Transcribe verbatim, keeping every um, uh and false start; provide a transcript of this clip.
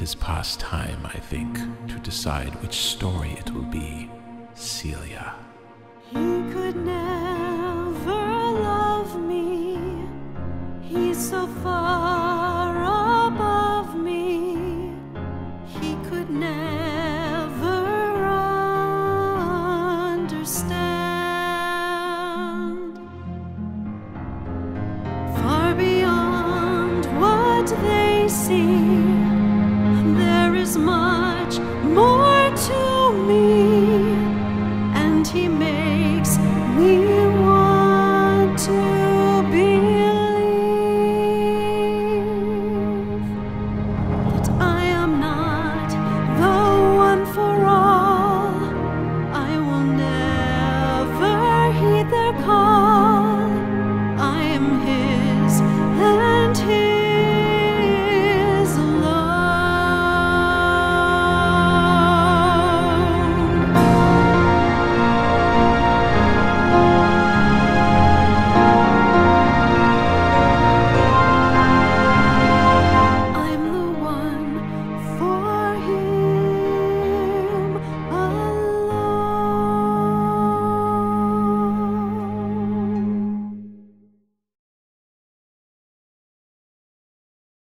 It is past time, I think, to decide which story it will be, Celia. He could never love me. He's so far above me. He could never understand. Far beyond what they see.